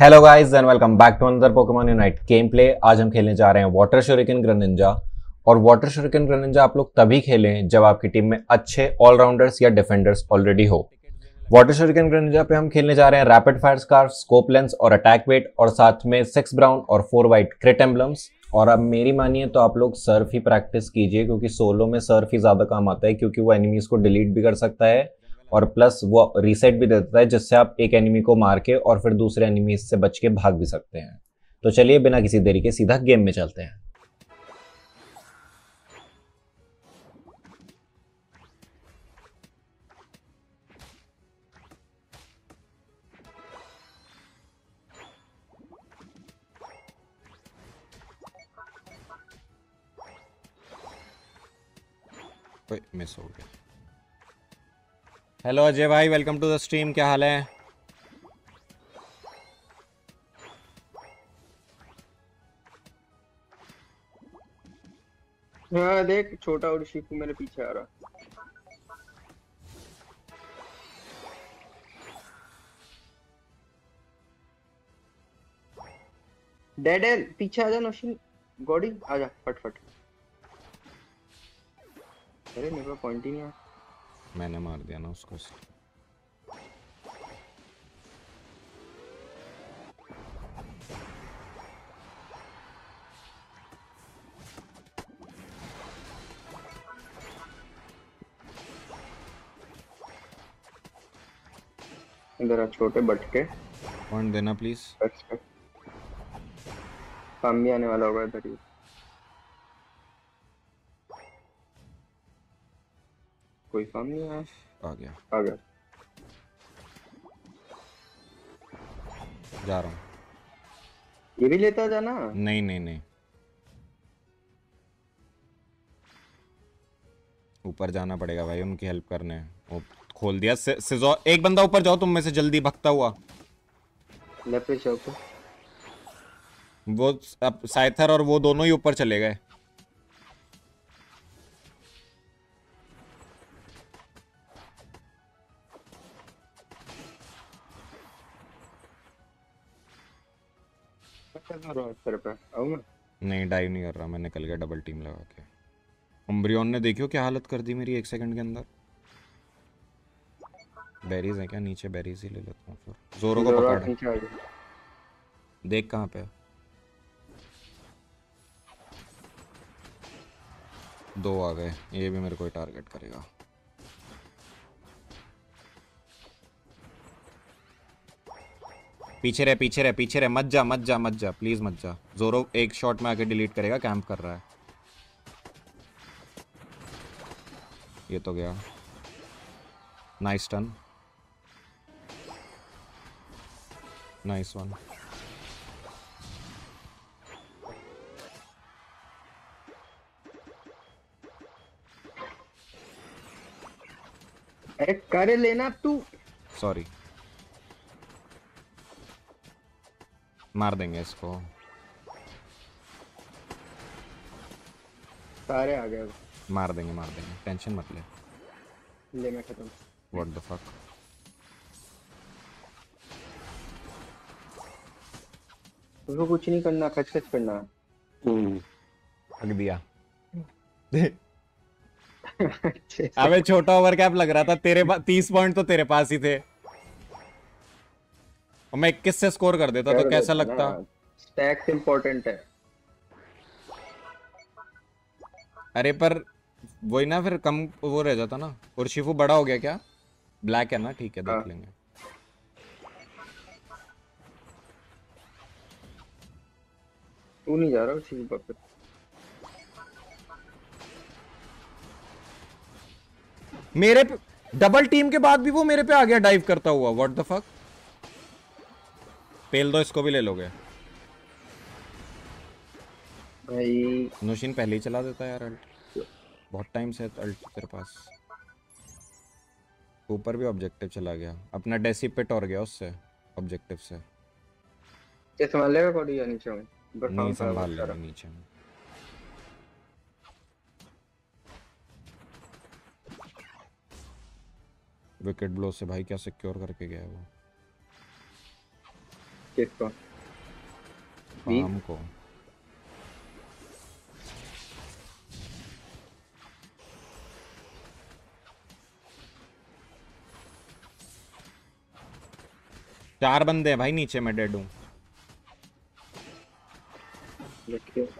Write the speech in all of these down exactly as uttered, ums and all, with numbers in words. Hello guys and welcome back to another Pokemon Unite game play. आज हम खेलने जा रहे हैं वाटर शुरिकेन ग्रेनिंजा। और वाटर शुरिकेन ग्रेनिंजा आप लोग तभी खेलें जब आपकी टीम में अच्छे ऑलराउंडर्स या डिफेंडर्स ऑलरेडी हो। वाटर शुरिकेन ग्रेनिंजा पे हम खेलने जा रहे हैं rapid fire scarf, scope lens और अटैक वेट, और साथ में सिक्स ब्राउन और फोर व्हाइट क्रिट एम्बलम्स। और अब मेरी मानिए तो आप लोग सर्फ ही प्रैक्टिस कीजिए, क्योंकि सोलो में सर्फ ही ज़्यादा काम आता है, क्योंकि वो एनिमीज़ को डिलीट भी कर सकता है और प्लस वो रीसेट भी देता है, जिससे आप एक एनिमी को मार के और फिर दूसरे एनिमी से बच के भाग भी सकते हैं। तो चलिए बिना किसी देरी के सीधा गेम में चलते हैं। मिस हो गया। हेलो अजय भाई, वेलकम टू द स्ट्रीम। क्या हाल है? हाँ देख, छोटा और शिकू मेरे पीछे आ रहा। डेड एल पीछे आ जा। नोशिल गॉडी आ जा फटफट। अरे मेरे पास पॉइंट ही नहीं है। मैंने मार दिया ना उसको। जरा छोटे बटके पॉइंट देना प्लीज। काम भी आने वाला होगा इधर ही। कोई काम नहीं है। आ गया आ गया। जा रहा हूं। ये भी लेता जाना। नहीं नहीं नहीं, ऊपर जाना पड़ेगा भाई, उनकी हेल्प करने। वो खोल दिया सिजो। एक बंदा ऊपर जाओ तुम में से जल्दी भगता हुआ। लैप्रेस ऊपर। वो अब साइथर और वो दोनों ही ऊपर चले गए। नहीं डाइव नहीं कर रहा मैं, निकल गया डबल टीम लगा के। एम्ब्रियन ने देखियो क्या हालत कर दी मेरी एक सेकंड के अंदर। बेरीज है क्या नीचे? बेरीज ही ले लेता हूं फिर। जोरो को पकड़, देख कहां पे दो आ गए। ये भी मेरे को टारगेट करेगा। पीछे रहे पीछे रहे पीछे रहे। मत जा मत जा मत जा प्लीज मत जा। जोरो एक शॉट में आके डिलीट करेगा। कैंप कर रहा है। ये तो गया। Nice turn, nice one. एक करे लेना तू। सॉरी, मार देंगे इसको। सारे आ गए। मार देंगे मार देंगे, टेंशन मत ले। ले मैं खत्म। What the fuck. उसको कुछ नहीं करना, खचखच करना। हम्म दिया। अबे छोटा ओवर कैप लग रहा था तेरे। तीस पॉइंट तो तेरे पास ही थे। और मैं इक्कीस से स्कोर कर देता तो कैसा लगता? स्टैक्स इंपॉर्टेंट है। अरे पर वही ना, फिर कम वो रह जाता ना। और शिफू बड़ा हो गया क्या? ब्लैक है ना, ठीक है देख लेंगे। तू नहीं जा रहा शिफू पर। मेरे डबल टीम के बाद भी वो मेरे पे आ गया डाइव करता हुआ। What the fuck. पेल दो इसको भी ले लोगे भाई। नोशिन पहले ही चला देता है यार अल्ट। बहुत टाइम से अल्ट तेरे पास। ऊपर भी ऑब्जेक्टिव चला गया अपना। डेसी पिट और गया उससे ऑब्जेक्टिव से। ये संभाल लेगा कोई या नीचे में? नहीं संभाल लेगा नीचे में। विकेट ब्लो से भाई क्या सिक्योर करके गया है वो। किसको? पाम को। चार बंदे हैं भाई नीचे में, डेड हूँ।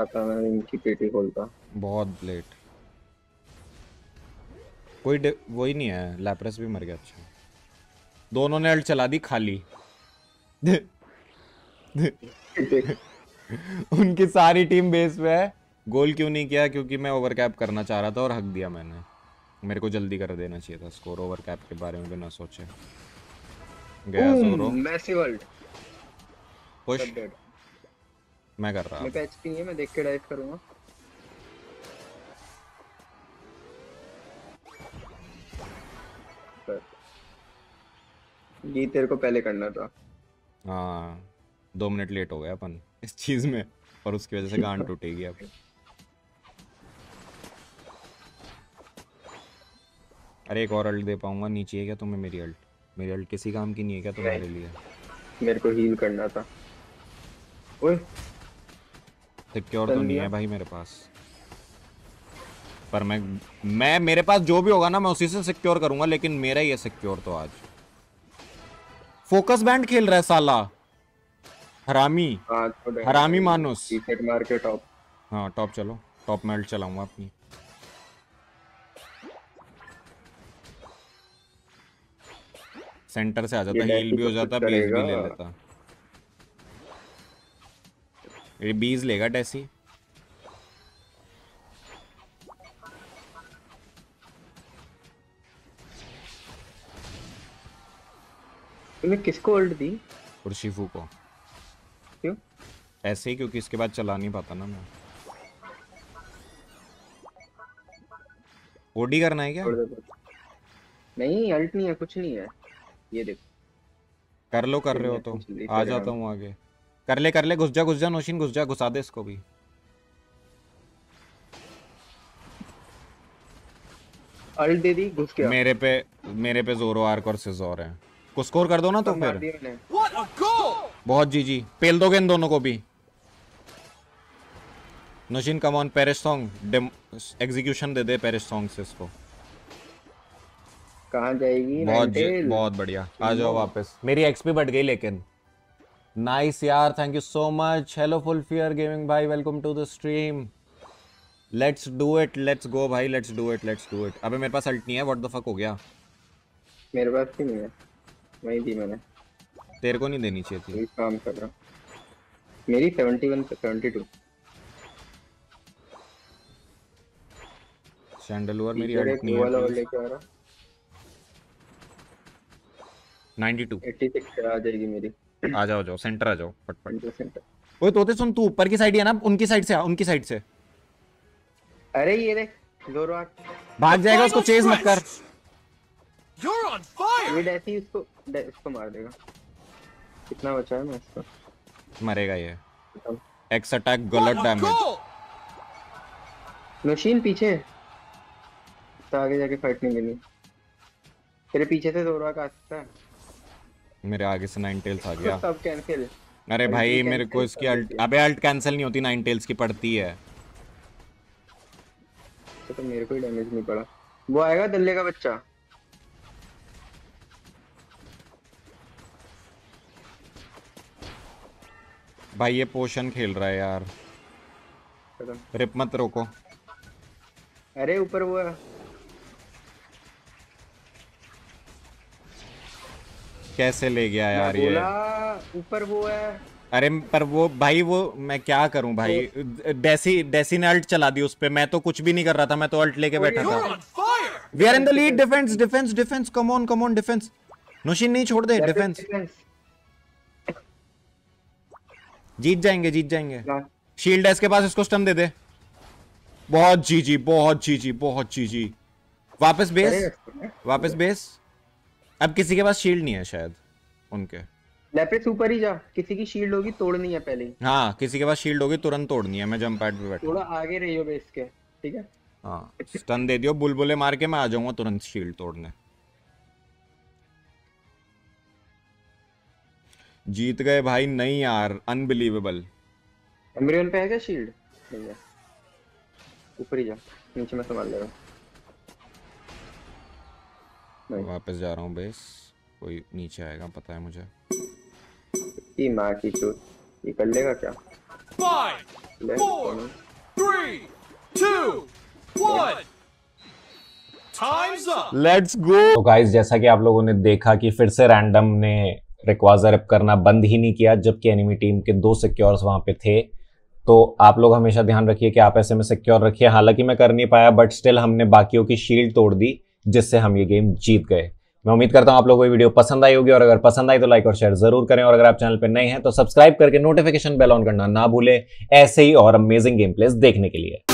आता मैं इनकी पेटी खोलता। बहुत लेट। कोई वो ही नहीं है, लैपरेस भी मर गया। अच्छा दोनों ने अल्ट चला दी खाली। उनकी सारी टीम बेस पे है। गोल क्यों नहीं किया? क्योंकि मैं ओवरकैप करना चाह रहा था और हक दिया मैंने। मेरे को जल्दी कर देना चाहिए था स्कोर, ओवरकैप के बारे में भी ना सोचे। गया ज़ोरो। Massive ult. पुश। मैं कर रहा हूँ। मेरे एचपी नहीं है, मैं देख के डाइव करूँगा। ये तेरे को पहले करना था। हाँ, दो मिनट लेट हो गया अपन इस चीज में और उसकी वजह से गांड टूटेगी अब। अरे एक और अल्ट दे पाऊंगा? नीचे है क्या तुम्हें मेरी अल्ट? मेरी अल्ट किसी काम की नहीं है क्या तुम्हारे लिए? मेरे को हील करना था। ओए सिक्योर तो नहीं है भाई मेरे पास, पर मैं मैं मेरे पास जो भी होगा ना मैं उसी से सिक्योर करूंगा। लेकिन मेरा ये सिक्योर तो आज फोकस बैंड खेल रहा है साला हरामी। हाँ, तो हरामी मानुस। टॉप। हाँ टॉप चलो, टॉप मेल्ट चलाऊंगा अपनी। सेंटर से आ जाता, हील भी हो जाता, बीज भी ले लेता। ये बीज लेगा डेसी। तुमने किसको अल्ट दी? उर्शिफू को। क्यों? ऐसे ही क्योंकि इसके बाद चला नहीं पाता ना मैं। ओडी करना है क्या? नहीं अल्ट नहीं है, कुछ नहीं है। ये देखो कर लो, कर रहे हो तो आ जाता हूँ आगे। कर ले कर ले, घुस जा घुस जा नोशिन, घुस जा, घुसा दे इसको भी। अल्ट दे दी, घुस गया। मेरे पे मेरे पे जोरो आर्क और सिज़ोर है। को स्कोर कर दो ना तुम तो फिर। बहुत जी जी पेल दोगे इन दोनों को भी। नोशिन come on, perish song execution दे दे पेरिस सॉन्ग से इसको। कहां जाएगी? बहुत बहुत बढ़िया। आ जाओ वापस। मेरी एक्सपी बढ़ गई लेकिन। नाइस यार, thank you so much. Hello full fear gaming भाई, welcome to the stream. Let's do it, let's go भाई, let's do it, let's do it. अबे मेरे पास अल्ट नहीं है, व्हाट द फक हो गया? मेरे पास भी नहीं है, वही दी मैंने। तेरे को नहीं देनी चाहिए थी। काम कर रहा। मेरी इकहत्तर, बहत्तर। सैंडलवर मेरी अल्ट नहीं है। बानवे। छियासी आ जाएगी मेरी। आ जाओ जाओ सेंटर आ जाओ फटफट। सेंटर। ओए तोते सुन, तू ऊपर की साइड है ना, उनकी साइड से आ, उनकी साइड से। अरे ये देख जोरो भाग जाएगा, उसको चेज मत कर। You're on fire! ये डेसी इसको इसको मार देगा। कितना बचा है मैं इसका? मरेगा ये। एक्स अटैक गलत डैमेज। नोशिन पीछे। तो आगे जाके फाइट नहीं करनी। तेरे पीछे से जोरा का आता है। मेरे आगे से नाइन टेल्स आ गया। सब कैंसिल। अरे भाई मेरे को इसकी अल्ट, अबे अल्ट कैंसिल नहीं होती नाइन टेल्स की, पड़ती है। तो, तो मेरे को ही डैमेज नहीं पड़ा। वो आएगा दल्ले का बच्चा। भाई ये पोशन खेल रहा है यार। रिप मत रोको। अरे ऊपर वो है। कैसे ले गया यार ये? ऊपर वो है। अरे पर वो भाई वो मैं क्या करूं भाई, डेसी डेसी ने अल्ट चला दी उस पे। मैं तो कुछ भी नहीं कर रहा था, मैं तो अल्ट लेके बैठा था। We are in the lead. Defence defence defence, come on come on defence. नोशिन नहीं छोड़ दे डिफेंस। जीत जाएंगे जीत जाएंगे। शील्ड है इसके पास, इसको स्टन दे दे। बहुत जी जी बहुत जी जी बहुत जी जी। वापस बेस, वापस बेस। अब किसी के पास शील्ड नहीं है शायद उनके। लैपरेस ऊपर ही जा, किसी की शील्ड होगी तोड़नी है पहले। हाँ किसी के पास शील्ड होगी तुरंत तोड़नी है। मैं जंप पैड पे बैठा हूं, थोड़ा आगे रहियो बेस के, ठीक है? हाँ स्टन दे दियो, बुलबुले मार के मैं आ जाऊंगा तुरंत शील्ड तोड़ने। जीत गए भाई। नहीं यार अनबिलीवेबल। एम्ब्रियन पे है क्या शील्ड? नहीं है। ऊपर ही जा, नीचे मैं संभाल ले रहा हूँ। वापस जा रहा हूँ बेस, कोई नीचे आएगा पता है मुझे। ये माँ की चोट, ये कर लेगा क्या? Five four three two one time's up, let's go. तो गाइस जैसा कि आप लोगों ने देखा कि फिर से रैंडम ने रिक्वाजर अप करना बंद ही नहीं किया, जबकि एनिमी टीम के दो सिक्योर्स वहां पे थे। तो आप लोग हमेशा ध्यान रखिए कि आप ऐसे में सिक्योर रखिए। हालांकि मैं कर नहीं पाया, बट स्टिल हमने बाकियों की शील्ड तोड़ दी, जिससे हम ये गेम जीत गए। मैं उम्मीद करता हूं आप लोगों को ये वीडियो पसंद आई होगी, और अगर पसंद आई तो लाइक और शेयर जरूर करें, और अगर आप चैनल पर नए हैं तो सब्सक्राइब करके नोटिफिकेशन बेल ऑन करना ना भूलें ऐसे ही और अमेजिंग गेम प्लेस देखने के लिए।